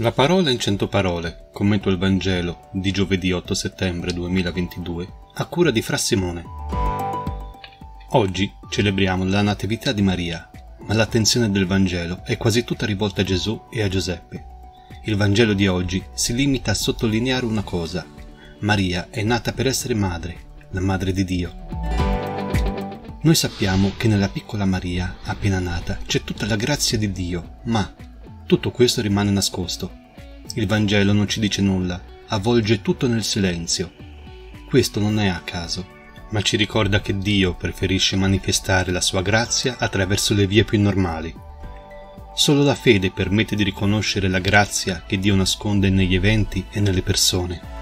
La parola in 100 parole, commento il Vangelo di giovedì 8 settembre 2022, a cura di fra Simone. Oggi celebriamo la Natività di Maria, ma l'attenzione del Vangelo è quasi tutta rivolta a Gesù e a Giuseppe. Il Vangelo di oggi si limita a sottolineare una cosa: Maria è nata per essere madre, la madre di Dio. Noi sappiamo che nella piccola Maria, appena nata, c'è tutta la grazia di Dio, ma tutto questo rimane nascosto. Il Vangelo non ci dice nulla, avvolge tutto nel silenzio. Questo non è a caso, ma ci ricorda che Dio preferisce manifestare la sua grazia attraverso le vie più normali. Solo la fede permette di riconoscere la grazia che Dio nasconde negli eventi e nelle persone.